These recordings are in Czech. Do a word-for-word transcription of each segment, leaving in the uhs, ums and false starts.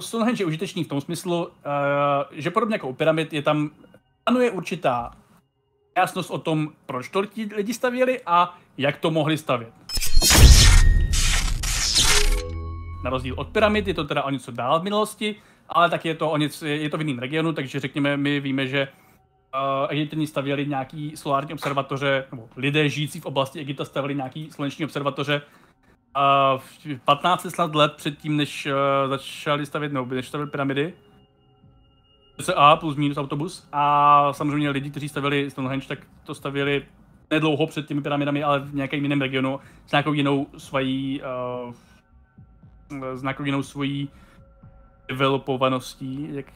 Stonehenge je užitečný v tom smyslu, že podobně jako u pyramid je tam panuje určitá jasnost o tom, proč to lidi stavěli a jak to mohli stavět. Na rozdíl od pyramid je to teda o něco dál v minulosti, ale tak je to, o něco, je to v jiném regionu, takže řekněme, my víme, že Uh, Egypťané stavěli nějaký solární observatoře, nebo lidé žijící v oblasti Egypta stavěli nějaký sluneční observatoře uh, v patnáct set let předtím, než uh, začali stavět, nebo než stavěli pyramidy. A plus minus autobus. A samozřejmě lidi, kteří stavěli Stonehenge, tak to stavěli nedlouho před těmi pyramidami, ale v nějakém jiném regionu s nějakou jinou svojí, uh, s nějakou jinou svojí developovaností, jak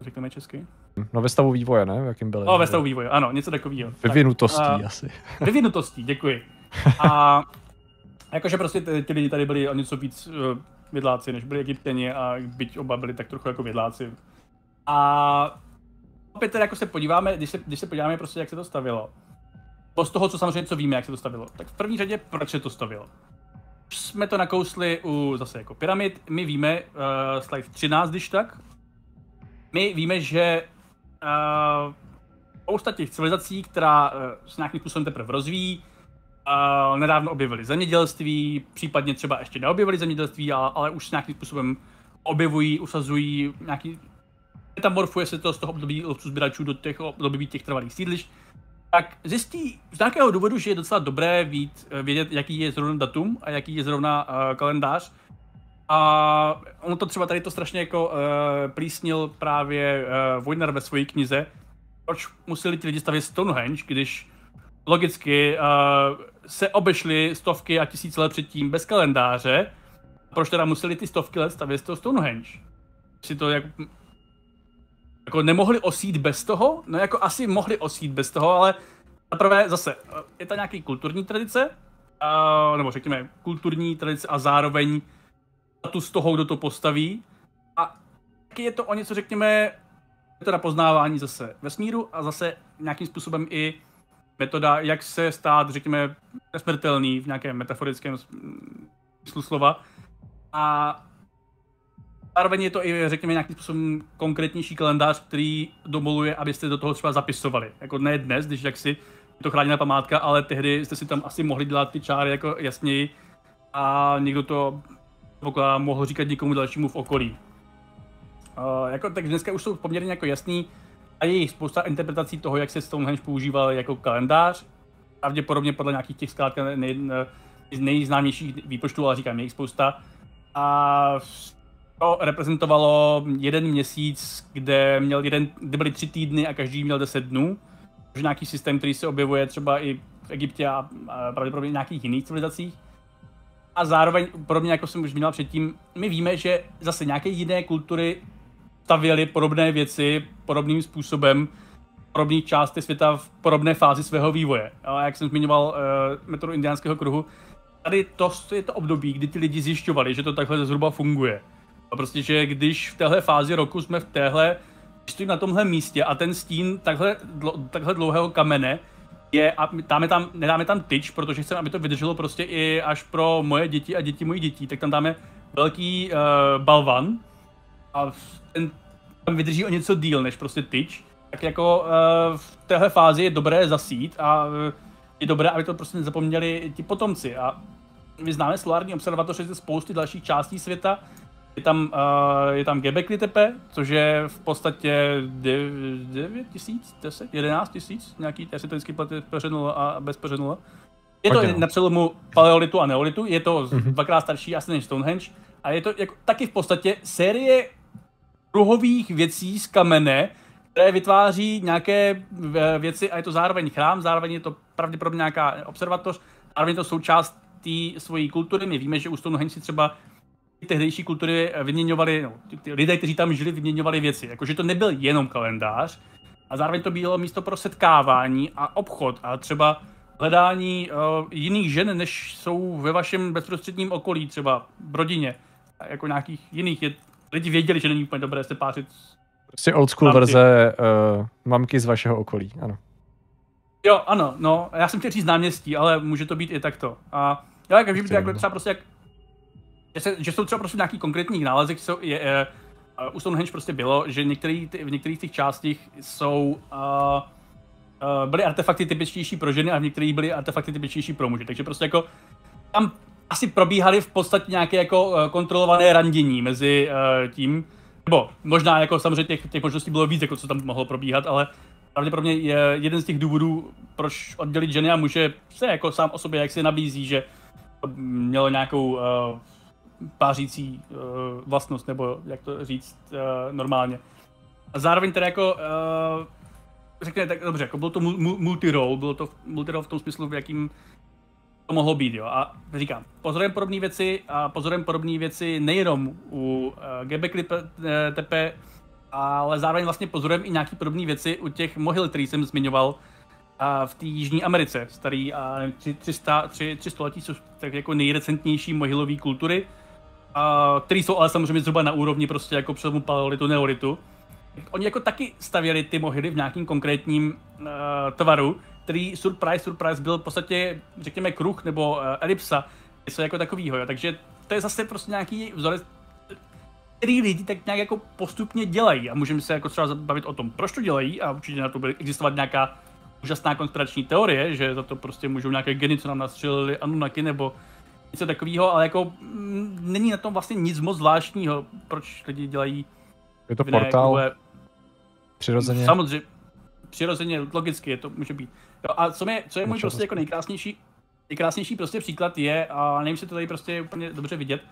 řekneme česky. No, ve stavu vývoje, ne? V jakým byli? No, ve stavu vývoje, ano, něco takového. Vyvinutostí tak, uh, asi. Vyvinutostí, děkuji. A jakože prostě ty, ty lidi tady byli o něco víc uh, vědláci, než byli Egyptěni, a byť oba byli tak trochu jako vědláci. A opět teda jako se podíváme, když se, když se podíváme prostě, jak se to stavilo. Po z toho, co samozřejmě co víme, jak se to stavilo, tak v první řadě, proč se to stavilo. Když jsme to nakousli u zase jako pyramid, my víme, uh, slide třináct, když tak, my víme, že Uh, spousta těch civilizací, která uh, se nějakým způsobem teprve rozvíjí, uh, nedávno objevili zemědělství, případně třeba ještě neobjevili zemědělství, ale, ale už nějakým způsobem objevují, usazují, nějaký metamorfuje se to z toho období lovců sběračů do těch období těch trvalých sídlišť, tak zjistí z nějakého důvodu, že je docela dobré vít, vědět, jaký je zrovna datum a jaký je zrovna uh, kalendář. A ono to třeba tady to strašně jako uh, plísnil právě uh, Vojnár ve své knize, proč museli ti lidi stavět Stonehenge, když logicky uh, se obešly stovky a tisíce let předtím bez kalendáře, proč teda museli ty stovky let stavět to Stonehenge? Si to jako, jako nemohli osít bez toho? No jako asi mohli osít bez toho, ale zaprvé zase je ta nějaký kulturní tradice, uh, nebo řekněme kulturní tradice a zároveň tu z toho, kdo to postaví. A taky je to o něco, řekněme, metoda poznávání zase vesmíru a zase nějakým způsobem i metoda, jak se stát, řekněme, nesmrtelný v nějakém metaforickém smyslu slova. A zároveň je to i, řekněme, nějakým způsobem konkrétnější kalendář, který domoluje, abyste do toho třeba zapisovali. Jako ne dnes, když jaksi je to chráněná památka, ale tehdy jste si tam asi mohli dělat ty čáry jako jasněji a někdo to pokládám, mohl říkat někomu dalšímu v okolí. Uh, jako, tak dneska už jsou poměrně jako jasný a je jich spousta interpretací toho, jak se Stonehenge používal jako kalendář. Pravděpodobně podle nějakých těch zkrátka nej, nejznámějších výpočtů, ale říkám, je jich spousta. A to reprezentovalo jeden měsíc, kde, měl jeden, kde byly tři týdny a každý měl deset dnů. Takže nějaký systém, který se objevuje třeba i v Egyptě a pravděpodobně v nějakých jiných civilizacích. A zároveň, podobně jako jsem už zmínil předtím, my víme, že zase nějaké jiné kultury stavěly podobné věci podobným způsobem v podobných částech světa v podobné fázi svého vývoje. A jak jsem zmiňoval uh, metodu indiánského kruhu, tady to je to období, kdy ti lidi zjišťovali, že to takhle zhruba funguje. A prostě, že když v téhle fázi roku jsme v téhle, stojíme na tomhle místě a ten stín takhle, takhle dlouhého kamene, je, a dáme tam, nedáme tam tyč, protože chceme, aby to vydrželo prostě i až pro moje děti a děti mojich dětí, tak tam dáme velký uh, balvan a ten tam vydrží o něco díl než prostě tyč. Tak jako uh, v téhle fázi je dobré zasít a uh, je dobré, aby to prostě nezapomněli ti potomci. A my známe solární observatoře ze spousty dalších částí světa. Je tam, uh, je tam Göbekli Tepe, což je v podstatě devět tisíc, deset, jedenáct tisíc, nějaký, já si to vždycky peřenulo a bez peřenulo. Je to na přelomu paleolitu a neolitu, je to mm-hmm. dvakrát starší asi než Stonehenge a je to jako, taky v podstatě série kruhových věcí z kamene, které vytváří nějaké věci a je to zároveň chrám, zároveň je to pravděpodobně nějaká observatoř, zároveň je to součást té svojí kultury. My víme, že u Stonehenge si třeba tehdejší kultury vyměňovali, no, ty lidé, kteří tam žili, vyměňovali věci. Jakože to nebyl jenom kalendář a zároveň to bylo místo pro setkávání a obchod a třeba hledání uh, jiných žen, než jsou ve vašem bezprostředním okolí, třeba v rodině, jako nějakých jiných. Je, lidi věděli, že není úplně dobré se pářit. Prostě old school verze uh, mamky z vašeho okolí, ano. Jo, ano, no, já jsem chtěl říct náměstí, ale může to být i takto. A já jak vím, že třeba prostě jak Že, se, že jsou třeba prostě nějaký konkrétních nálezek, co je, je, uh, u Stonehenge prostě bylo, že některý, v některých těch částích jsou uh, uh, byly artefakty typičtější pro ženy a v některých byly artefakty typičtější pro muže. Takže prostě jako tam asi probíhaly v podstatě nějaké jako kontrolované randění mezi uh, tím, nebo možná jako samozřejmě těch, těch možností bylo víc, jako co tam mohlo probíhat, ale pravděpodobně je jeden z těch důvodů, proč oddělit ženy a muže, se jako sám o sobě jak se nabízí, že mělo nějakou uh, pářící uh, vlastnost, nebo jak to říct uh, normálně. A zároveň teda jako, uh, řekne tak dobře, jako bylo to multirole, bylo to multirole v tom smyslu, v jakým to mohlo být, jo. A říkám, pozorujeme podobné věci a pozorujeme podobné věci nejenom u uh, Göbekli Tepe, ale zároveň vlastně pozorujeme i nějaké podobné věci u těch mohyl, který jsem zmiňoval a v té Jižní Americe, starý a tři sta století, což tak jako nejrecentnější mohylové kultury, a, který jsou ale samozřejmě zhruba na úrovni prostě jako přelomu paleolitu, neolitu. Oni jako taky stavěli ty mohyly v nějakým konkrétním uh, tvaru, který surprise, surprise byl v podstatě, řekněme, kruh nebo uh, elipsa, něco jako takovýho, jo. Takže to je zase prostě nějaký vzorec, který lidi tak nějak jako postupně dělají a můžeme se jako třeba zabavit o tom, proč to dělají a určitě na to bude existovat nějaká úžasná konspirační teorie, že za to prostě můžou nějaké geny, co nám nastřelili Anunnaki nebo něco takového, ale jako m, není na tom vlastně nic moc zvláštního, proč lidi dělají... Je to jiné, portál? Kůle... Přirozeně? Samozřejmě, přirozeně, logicky je to může být. Jo, a co, mě, co je můj Může prostě jako nejkrásnější, nejkrásnější prostě příklad je, a nevím, jestli to tady prostě úplně dobře vidět,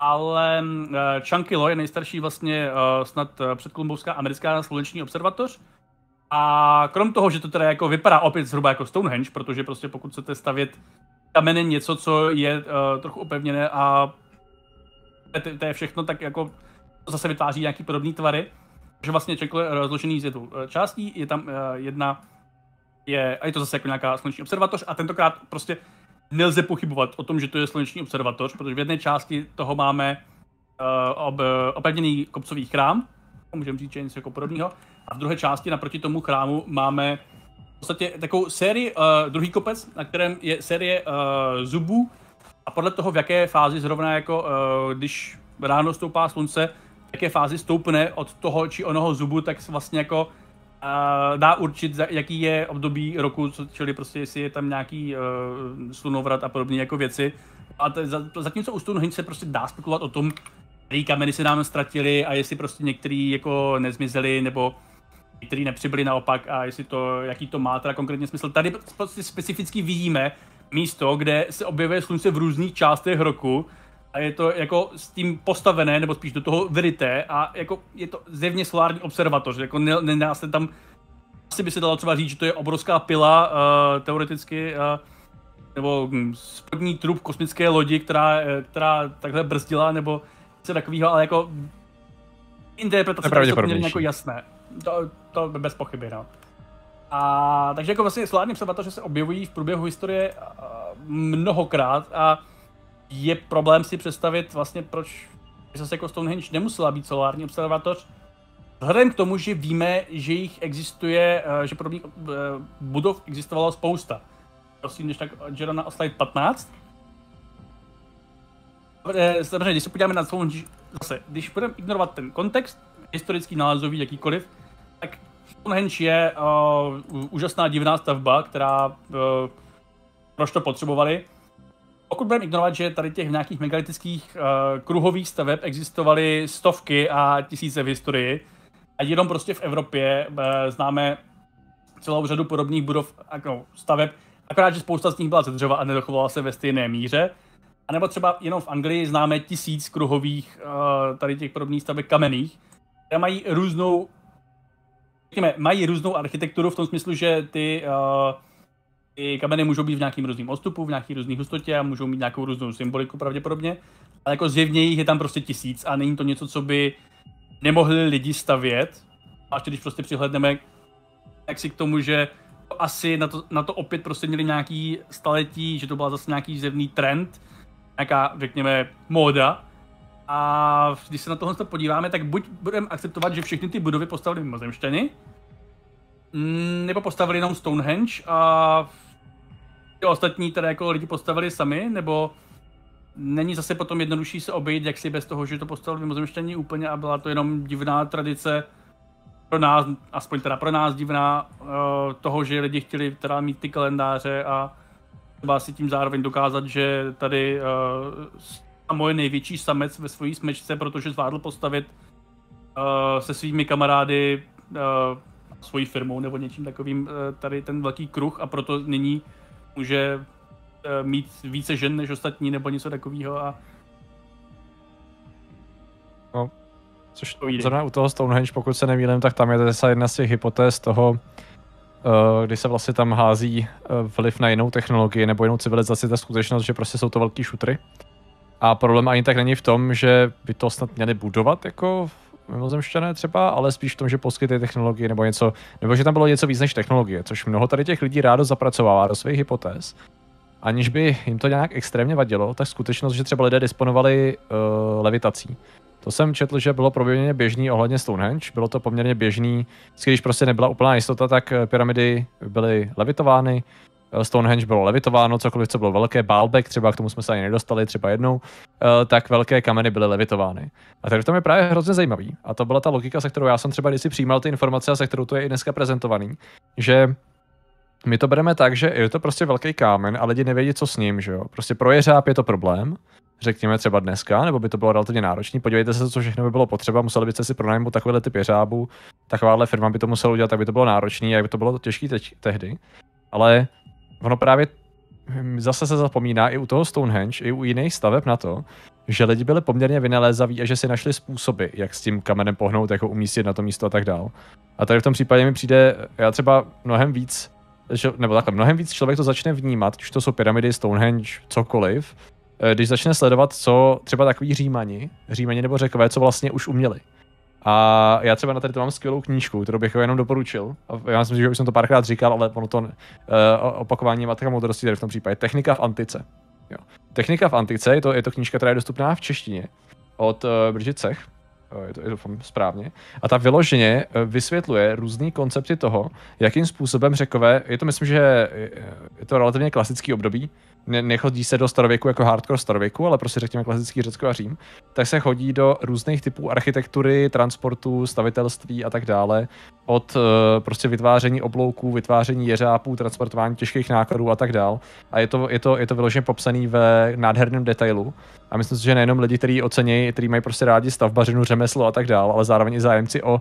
ale uh, Chankillo je nejstarší vlastně uh, snad uh, předkolumbovská americká sluneční observatoř. A krom toho, že to teda jako vypadá opět zhruba jako Stonehenge, protože prostě pokud chcete stavět kameny něco, co je uh, trochu opevněné a to, to je všechno, tak jako to zase vytváří nějaký podobné tvary. Takže vlastně Chankillo je rozložený z jednou částí, je tam uh, jedna, je, a je to zase jako nějaká sluneční observatoř a tentokrát prostě nelze pochybovat o tom, že to je sluneční observatoř, protože v jedné části toho máme uh, ob, opevněný kopcový chrám, můžeme říct, že něco jako podobného. A v druhé části naproti tomu chrámu máme v podstatě takovou sérii, uh, druhý kopec, na kterém je série uh, zubů a podle toho, v jaké fázi zrovna jako, uh, když ráno stoupá slunce, v jaké fázi stoupne od toho či onoho zubu, tak vlastně jako uh, dá určit, jaký je období roku, čili prostě jestli je tam nějaký uh, slunovrat a podobné jako věci. A t- zatímco u Stonehenge se prostě dá spekulovat o tom, který kameny se nám ztratily a jestli prostě některý jako nezmizely nebo některý nepřibyli naopak a jestli to, jaký to má teda konkrétně smysl. Tady prostě specificky vidíme místo, kde se objevuje slunce v různých částech roku a je to jako s tím postavené nebo spíš do toho vyryté a jako je to zjevně solární observatoř, jako nedá se tam, asi by se dalo třeba říct, že to je obrovská pila uh, teoreticky uh, nebo spodní trup kosmické lodi, která, která takhle brzdila nebo něco takového, ale jako interpretace to měli jako jasné. To, to bez pochyby, no. A takže jako vlastně solární observatoře se objevují v průběhu historie mnohokrát a je problém si představit vlastně, proč zase jako Stonehenge nemusela být solární observatoř. Vzhledem k tomu, že víme, že jich existuje, že podobných budov existovalo spousta. Prosím, když tak Jerona o slide patnáct. Samozřejmě, když se podíváme na Stonehenge, zase, když budeme ignorovat ten kontext, historický, nálezový, jakýkoliv, tak Stonehenge je uh, úžasná divná stavba, která uh, proč to potřebovali. Pokud budeme ignorovat, že tady těch nějakých megalitických uh, kruhových staveb existovaly stovky a tisíce v historii, a jenom prostě v Evropě uh, známe celou řadu podobných budov no, staveb, akorát, že spousta z nich byla ze dřeva a nedochovala se ve stejné míře. A nebo třeba jenom v Anglii známe tisíc kruhových uh, tady těch podobných staveb kamenných, které mají různou, řekněme, mají různou architekturu v tom smyslu, že ty, uh, ty kameny můžou být v nějakým různým odstupu, v nějaký různý hustotě a můžou mít nějakou různou symboliku pravděpodobně, ale jako zjevně jich je tam prostě tisíc a není to něco, co by nemohli lidi stavět, až když prostě přihlédneme tak si k tomu, že to asi na to, na to opět prostě měli nějaký staletí, že to byl zase nějaký zjevný trend, nějaká, řekněme, móda. A když se na tohle podíváme, tak buď budeme akceptovat, že všechny ty budovy postavili mimozemšťani, nebo postavili jenom Stonehenge a ty ostatní teda jako lidi postavili sami, nebo není zase potom jednodušší se obejít jaksi bez toho, že to postavili mimozemšťané úplně a byla to jenom divná tradice pro nás, aspoň teda pro nás divná, toho, že lidi chtěli teda mít ty kalendáře a třeba si tím zároveň dokázat, že tady uh, moje největší samec ve svojí smečce, protože zvládl postavit uh, se svými kamarády, uh, svojí firmou nebo něčím takovým, uh, tady ten velký kruh a proto nyní může uh, mít více žen než ostatní nebo něco takového a... No, což to zrovna u toho Stonehenge, pokud se nemýlím, tak tam je zase jedna z těch hypotéz toho, kdy se vlastně tam hází vliv na jinou technologii nebo jinou civilizaci, ta skutečnost, že prostě jsou to velký šutry. A problém ani tak není v tom, že by to snad měli budovat jako mimozemšťané třeba, ale spíš v tom, že poskytli technologii nebo něco, nebo že tam bylo něco víc než technologie, což mnoho tady těch lidí rádo zapracovává do svých hypotéz. Aniž by jim to nějak extrémně vadilo, tak skutečnost, že třeba lidé disponovali uh, levitací. To jsem četl, že bylo poměrně běžný ohledně Stonehenge, bylo to poměrně běžný, když prostě nebyla úplná jistota, tak pyramidy byly levitovány, Stonehenge bylo levitováno, cokoliv, co bylo velké, Baalbek, třeba k tomu jsme se ani nedostali třeba jednou, tak velké kameny byly levitovány. A tady v tom je právě hrozně zajímavý. A to byla ta logika, se kterou já jsem třeba když si přijímal ty informace a se kterou to je i dneska prezentovaný, že my to bereme tak, že je to prostě velký kámen a lidi nevědí, co s ním, že jo. Prostě pro jeřáb je to problém. Řekněme třeba dneska, nebo by to bylo relativně náročné. Podívejte se, co všechno by bylo potřeba, museli byste si pronajmout takovýhle typ jeřábu, takováhle firma by to musela udělat, tak by to bylo náročné, jak by to bylo těžké teď, tehdy. Ale ono právě zase se zapomíná i u toho Stonehenge, i u jiných staveb na to, že lidi byli poměrně vynalézaví a že si našli způsoby, jak s tím kamenem pohnout, jako umístit na to místo a tak dál. A tady v tom případě mi přijde, já třeba mnohem víc, nebo takhle, mnohem víc člověk to začne vnímat, když to jsou pyramidy, Stonehenge, cokoliv. Když začne sledovat, co třeba takový Římani, Římani nebo Řekové, co vlastně už uměli. A já třeba na tady to mám skvělou knížku, kterou bych jenom doporučil. Já myslím, že už jsem to párkrát říkal, ale ono to uh, opakování matka moudrosti tady v tom případě. Technika v antice. Jo. Technika v antice je to, je to knížka, která je dostupná v češtině od uh, Brzice. Je to, je to správně. A ta vyloženě vysvětluje různé koncepty toho, jakým způsobem Řekové, je to myslím, že je to relativně klasický období, ne, nechodí se do starověku jako hardcore starověku, ale prostě řekněme klasický Řecko a Řím, tak se chodí do různých typů architektury, transportu, stavitelství a tak dále, od prostě vytváření oblouků, vytváření jeřábů, transportování těžkých nákladů a tak dál. A je to, je to, je to vyloženě popsaný ve nádherném detailu. A myslím si, že nejenom lidi, kteří ocenějí, kteří mají prostě rádi stavbařinu, řemeslo a tak dál, ale zároveň i zájemci o uh,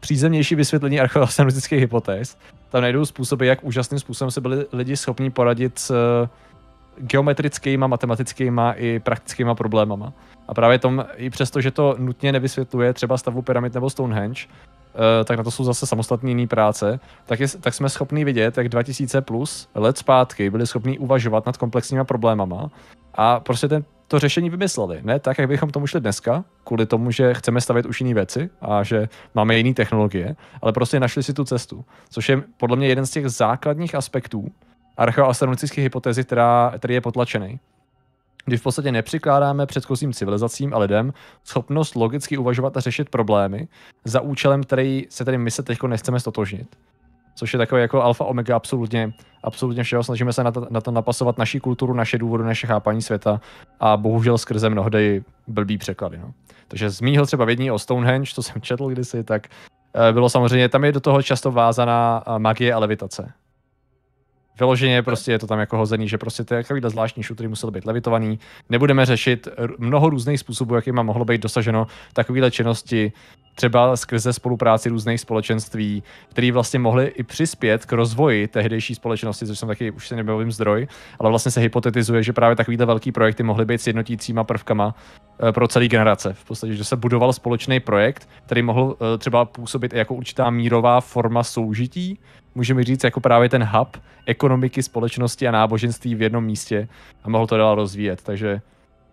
přízemnější vysvětlení archeoastronomických hypotéz. Tam najdou způsoby, jak úžasným způsobem se byli lidi schopni poradit s uh, geometrickýma, matematickýma i praktickýma problémama. A právě tom, i přesto, že to nutně nevysvětluje třeba stavbu pyramid nebo Stonehenge, Uh, tak na to jsou zase samostatné jiné práce, tak, je, tak jsme schopni vidět, jak dva tisíce plus let zpátky byli schopni uvažovat nad komplexníma problémama a prostě ten, to řešení vymysleli, ne tak, jak bychom tomu šli dneska, kvůli tomu, že chceme stavět už jiné věci a že máme jiné technologie, ale prostě našli si tu cestu, což je podle mě jeden z těch základních aspektů archeoastronomické hypotézy, která, který je potlačený. Kdy v podstatě nepřikládáme předchozím civilizacím a lidem schopnost logicky uvažovat a řešit problémy za účelem, který se tedy my se teď nechceme stotožnit. Což je takové jako alfa omega absolutně, absolutně všeho. Snažíme se na to, na to napasovat naši kulturu, naše důvody, naše chápání světa a bohužel skrze mnohdy blbý překlady. No. Takže zmínil třeba vědní o Stonehenge, co jsem četl kdysi, tak bylo samozřejmě, tam je do toho často vázaná magie a levitace. Vyloženě prostě je to tam jako hozený, že prostě ty takovýhle zvláštní šutry musel být levitovaný. Nebudeme řešit mnoho různých způsobů, jakýma mohlo být dosaženo takovéhle činnosti, třeba skrze spolupráci různých společenství, které vlastně mohly i přispět k rozvoji tehdejší společnosti, což jsem taky už si nebavím zdroj, ale vlastně se hypotetizuje, že právě takovýhle velký projekty mohly být sjednotícíma prvkama pro celý generace. V podstatě, že se budoval společný projekt, který mohl třeba působit jako určitá mírová forma soužití, můžeme říct jako právě ten hub ekonomiky, společnosti a náboženství v jednom místě a mohl to dál rozvíjet. Takže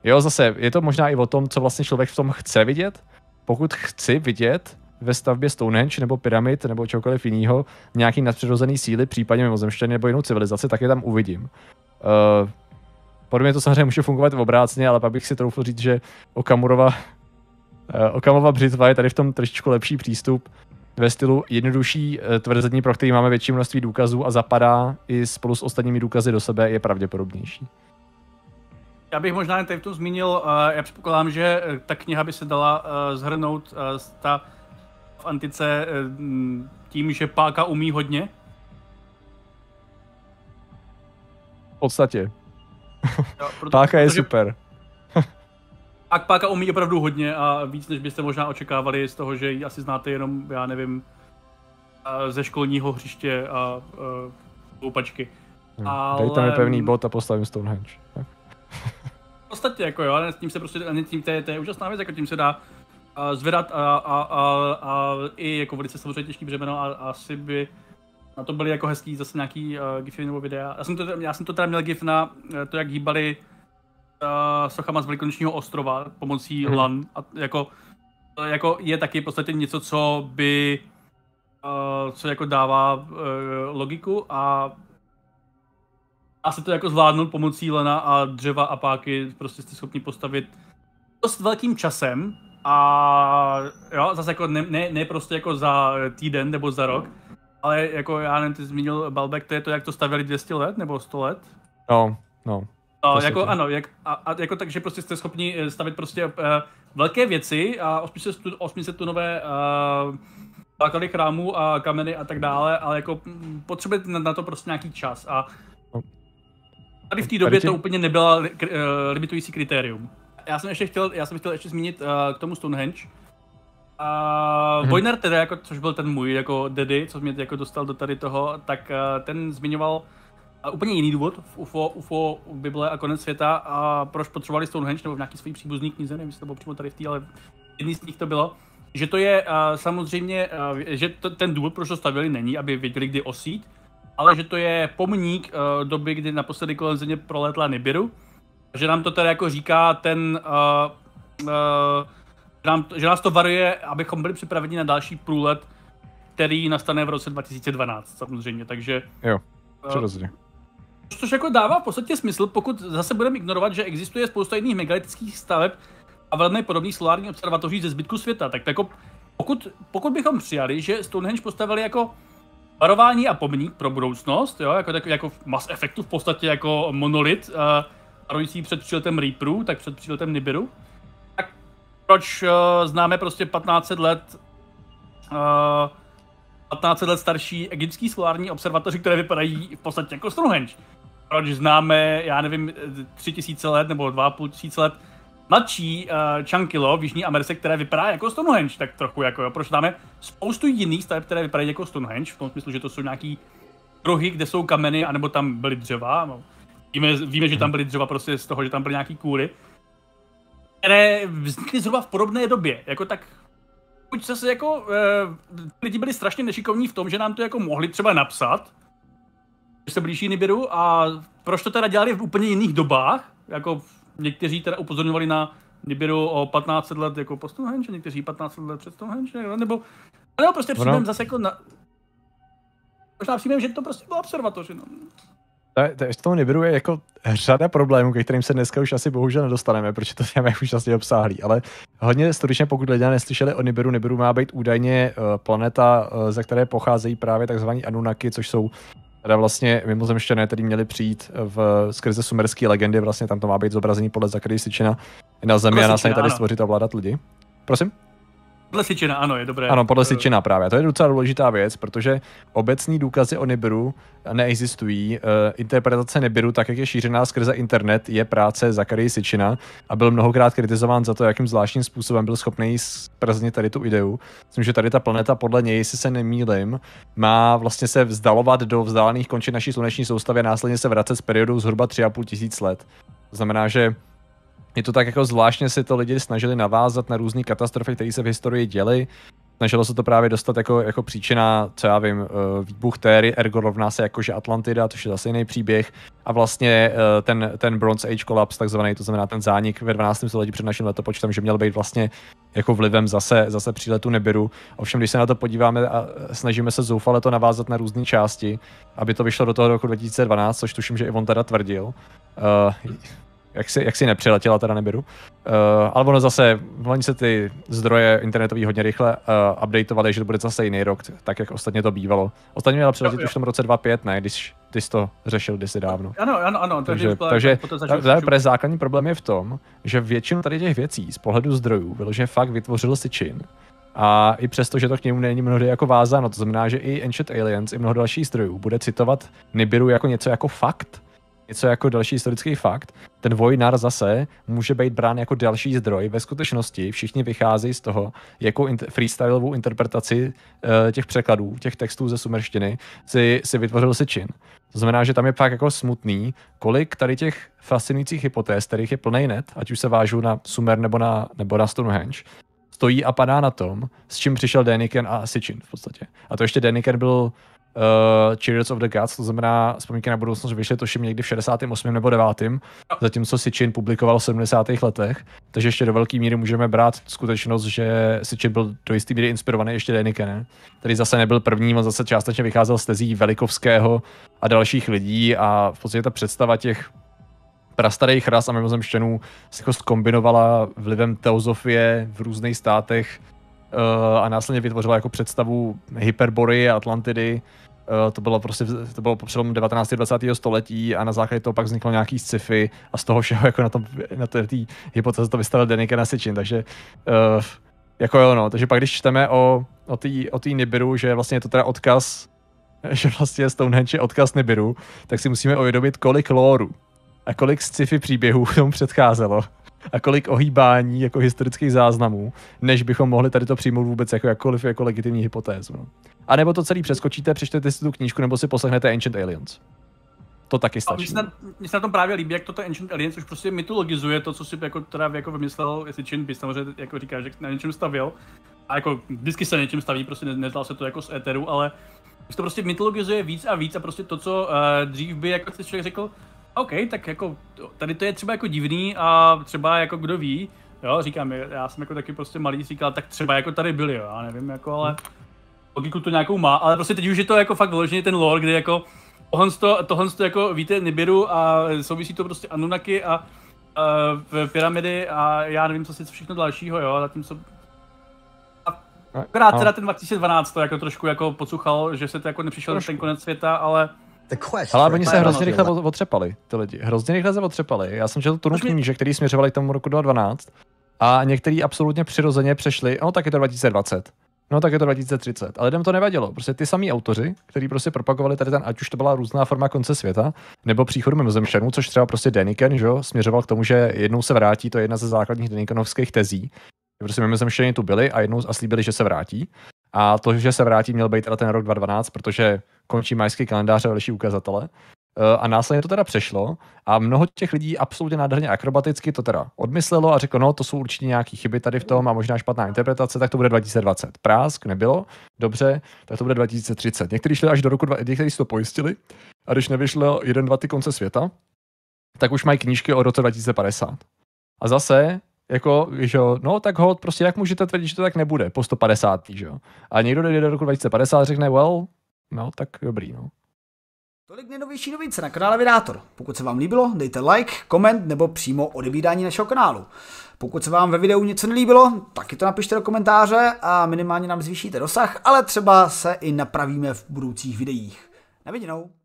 jo, zase je to možná i o tom, co vlastně člověk v tom chce vidět. Pokud chci vidět ve stavbě Stonehenge nebo pyramid nebo čokoliv jiného nějaký nadpřirozený síly, případně mimozemštění nebo jinou civilizaci, tak je tam uvidím. Uh, Podle mě to samozřejmě může fungovat obrácně, ale pak bych si troufl říct, že Okamurova, uh, Okamova břitva je tady v tom trošičku lepší přístup ve stylu jednodušší tvrzení, pro který máme větší množství důkazů a zapadá i spolu s ostatními důkazy do sebe, je pravděpodobnější. Já bych možná jen tady v tom zmínil, já předpokládám, že ta kniha by se dala zhrnout ta v antice tím, že páka umí hodně? V podstatě. Jo, proto, páka je protože... super. A páka umí opravdu hodně a víc, než byste možná očekávali z toho, že ji asi znáte jenom, já nevím, ze školního hřiště a koupačky. Ale... Dejte mi pevný bod a postavím Stonehenge. Tak. V podstatě jako jo, ale s tím se prostě, tím, to, je, to je úžasná věc, jako tím se dá uh, zvedat a, a, a, a i jako velice samozřejmě těžký břemeno a, a asi by na to byly jako hezký zase nějaký uh, gify nebo videa. Já jsem, to, já jsem to teda měl gif na to, jak hýbali uh, sochama z Velikonočního ostrova pomocí hmm. lan a jako, jako je taky v podstatě něco, co by, uh, co jako dává uh, logiku a a se to jako zvládnout pomocí lana a dřeva a páky, prostě jste schopni postavit dost velkým časem a jo, zase jako ne, ne, ne prostě jako za týden nebo za rok, ale jako já nevím, ty zmínil Baalbek, to je to, jak to stavěli dvě stě let nebo sto let? No, no. No, jako to. Ano, jak, a, a jako takže prostě jste schopni stavit prostě uh, velké věci a osm set tunové uh, základy chrámů a kameny a tak dále, ale jako potřebujete na, na to prostě nějaký čas a tady v té době to úplně nebyla uh, limitující kritérium. Já jsem ještě chtěl, já jsem chtěl ještě zmínit uh, k tomu Stonehenge. Uh, hmm. Vojnár teda, jako, což byl ten můj jako daddy, co mě jako dostal do tady toho, tak uh, ten zmiňoval uh, úplně jiný důvod v U F O, U F O Bible a konec světa a proč potřebovali Stonehenge nebo v nějaký svý příbuzný knize, nevím, jestli to bylo přímo tady v té, ale jedný z nich to bylo, že to je uh, samozřejmě, uh, že to, ten důvod, proč to stavěli, není, aby věděli, kdy osít, ale že to je pomník uh, doby, kdy naposledy kolem země prolétla Nibiru. Že nám to teda jako říká ten, uh, uh, že, nám, že nás to varuje, abychom byli připraveni na další průlet, který nastane v roce dva tisíce dvanáct samozřejmě, takže... Jo, přirozeně. Uh, což jako dává v podstatě smysl, pokud zase budeme ignorovat, že existuje spousta jiných megalitických staveb a velmi podobných solárních observatoří ze zbytku světa, tak jako pokud, pokud bychom přijali, že Stonehenge postavili jako varování a pomník pro budoucnost, jo, jako, tak, jako v Mass Effectu v podstatě jako monolit, varující uh, před příletem Reaperu, tak před příletem Nibiru. Tak proč uh, známe prostě patnáct set let uh, patnáct set let starší egyptský solární observatoři, které vypadají v podstatě jako Stonehenge? Proč známe, já nevím, tři tisíce let nebo dva a půl tisíce let mladší uh, Chankillo v Jižní Americe, které vypadá jako Stonehenge, tak trochu jako jo. Proč dáme spoustu jiných staveb, které vypadají jako Stonehenge, v tom smyslu, že to jsou nějaký rohy, kde jsou kameny, anebo tam byly dřeva. No. Víme, víme, že tam byly dřeva prostě z toho, že tam byly nějaký kůry, které vznikly zhruba v podobné době. Jako tak, buď zase jako, uh, lidi byli strašně nešikovní v tom, že nám to jako mohli třeba napsat, že se blíží Nibiru a proč to teda dělali v úplně jiných dobách, jako někteří teda upozorňovali na Nibiru o patnáct set let jako po Stonehenge, někteří patnáct set let před Stonehenge, nebo... Nebo prostě přijmem ono... zase jako na... Možná přijmem, že to prostě bylo observatoři, no. Z toho Nibiru je jako řada problémů, ke kterým se dneska už asi bohužel nedostaneme, protože to téma je už asi obsáhlý, ale hodně stručně, pokud lidé neslyšeli o Nibiru, Nibiru má být údajně planeta, ze které pocházejí právě takzvaní Anunnaki, což jsou teda vlastně mimozemštěné, který měli přijít v, skrze sumerské legendy, vlastně tam to má být zobrazený podle Zachary Sitchina na zemi a následně tady ano. Stvořit a ovládat lidi. Prosím? Podle Sitchina, ano, je dobré. Ano, podle Sitchina právě. A to je docela důležitá věc, protože obecní důkazy o Nibiru neexistují. Interpretace Nibiru, tak jak je šířená skrze internet, je práce Zachary Sitchina a byl mnohokrát kritizován za to, jakým zvláštním způsobem byl schopný zprznit tady tu ideu. Myslím, že tady ta planeta podle něj, jestli se nemýlim, má vlastně se vzdalovat do vzdálených končin naší sluneční soustavy a následně se vracet s periodou zhruba tři a půl tisíc let. To znamená, že je to tak jako zvláštně si to lidi snažili navázat na různé katastrofy, které se v historii děly. Snažilo se to právě dostat jako, jako příčina, co já vím, výbuch Téry, ergo rovná se jakože Atlantida, což je zase jiný příběh. A vlastně ten, ten Bronze Age kolaps, takzvaný, to znamená ten zánik ve dvanáctém století před naším letopočtem, že měl být vlastně jako vlivem zase, zase příletu Nibiru. Ovšem, když se na to podíváme a snažíme se zoufale to navázat na různé části, aby to vyšlo do toho roku dva tisíce dvanáct, což tuším, že i on teda tvrdil. Uh, Jak si, jak si nepřiletěla teda Nibiru. Uh, ale ono zase, oni se ty zdroje internetový hodně rychle uh, updateovaly, že to bude zase jiný rok, tak jak ostatně to bývalo. Ostatně měla přiletět už v tom roce dva pět, ne, když Ty jsi to řešil kdysi dávno. Ano, ano, ano. Takže, takže, takže ta, základní problém je v tom, že většinu tady těch věcí z pohledu zdrojů vyloženě fakt vytvořil Sitchin. A i přesto, že to k němu není mnohdy jako vázáno, to znamená, že i Ancient Aliens, i mnoho dalších zdrojů bude citovat Nibiru jako něco jako fakt, něco jako další historický fakt. Ten Vojnár zase může být brán jako další zdroj. Ve skutečnosti všichni vychází z toho, jakou inter- freestylovou interpretaci uh, těch překladů, těch textů ze sumerštiny si, si vytvořil Sitchin. To znamená, že tam je fakt jako smutný, kolik tady těch fascinujících hypotéz, kterých je plnej net, ať už se vážou na Sumer nebo na, nebo na Stonehenge, stojí a padá na tom, s čím přišel Däniken a Sitchin v podstatě. A to ještě Däniken byl Uh, Chariots of the Gods, to znamená Vzpomínky na budoucnost, vyšly tuším někdy v šedesátém osmém nebo devátém zatímco Sitchin publikoval v sedmdesátých letech, takže ještě do velké míry můžeme brát skutečnost, že Sitchin byl do jisté míry inspirovaný ještě Dänikenem, který zase nebyl první, on zase částečně vycházel z tezí Velikovského a dalších lidí a v podstatě ta představa těch prastarých ras a mimozemšťanů se jako zkombinovala vlivem teozofie v různých státech a následně vytvořila jako představu Hyperbory a Atlantidy. To bylo prostě, to bylo po přelomu devatenáctého a dvacátého století a na základě toho pak vzniklo nějaký sci-fi a z toho všeho jako na tom, na té hypotéze to vystavil Däniken a Sitchin, takže uh, jako jo no, takže pak když čteme o, o té o Nibiru, že vlastně je to teda odkaz, že vlastně Stonehenge je odkaz Nibiru, tak si musíme uvědomit, kolik lóru a kolik sci-fi příběhů tomu předcházelo a kolik ohýbání jako historických záznamů, než bychom mohli tady to přijmout vůbec jako jakkoliv jako legitimní hypotézu. No. A nebo to celý přeskočíte, přečtete si tu knížku, nebo si poslechnete Ancient Aliens. To taky stačí. Mně se na, na tom právě líbí, jak toto Ancient Aliens už prostě mytologizuje to, co si jako teda jako vymyslel Sitchin, by samozřejmě jako říká, že na něčem stavěl. A jako vždycky se na něčem staví, prostě nezdal se to jako z éteru, ale už to prostě mytologizuje víc a víc a prostě to, co uh, dřív by jako si člověk řekl, OK, tak jako tady to je třeba jako divný a třeba jako kdo ví, jo, říkám, já jsem jako taky prostě malý říkal, tak třeba jako tady byli, jo, já nevím, jako, ale logiku to nějakou má, ale prostě teď už je to jako fakt vyloženě ten lore, kde jako tohle to jako víte Nibiru a souvisí to prostě Anunnaki a, a pyramidy a já nevím, co si všechno dalšího, jo, zatímco akorát teda ten dva tisíce dvanáct to jako trošku jako pocuchal, že se to jako nepřišel trošku ten konec světa, ale ale oni se hrozně rychle otřepali, ty lidi. Hrozně rychle se otřepali. Já jsem četl turnu knížek, který směřovali k tomu roku dvacet dvanáct a některý absolutně přirozeně přešli, no tak je to dva tisíce dvacet, no tak je to dva tisíce třicet, ale lidem to nevadilo. Prostě ty samí autoři, kteří prostě propagovali tady ten, ať už to byla různá forma konce světa, nebo příchodu mimozemšťanů, což třeba prostě Däniken, že jo, směřoval k tomu, že jednou se vrátí, to je jedna ze základních Dänikenovských tezí. Že prostě mimozemšťané tu byli a jednou a slíbili, že se vrátí. A to, že se vrátí, měl být teda ten rok dvacet dvanáct, protože končí majský kalendář a další ukazatele. A následně to teda přešlo a mnoho těch lidí absolutně nádherně akrobaticky to teda odmyslelo a řeklo, no to jsou určitě nějaké chyby tady v tom a možná špatná interpretace, tak to bude dva tisíce dvacet. Prásk, nebylo, dobře, tak to bude dva tisíce třicet. Někteří šli až do roku, dva, někteří si to pojistili a když nevyšlo jeden, dva ty konce světa, tak už mají knížky o roce dva tisíce padesát. A zase jako, že jo, no tak hod, prostě jak můžete tvrdit, že to tak nebude po sto padesáté, že jo. A někdo jde do roku dva tisíce padesát a řekne, well, no tak dobrý, no. Tolik nejnovější novice na kanále Vědátor. Pokud se vám líbilo, dejte like, koment nebo přímo odebírání našeho kanálu. Pokud se vám ve videu něco nelíbilo, taky to napište do komentáře a minimálně nám zvýšíte rozsah, ale třeba se i napravíme v budoucích videích. Na viděnou.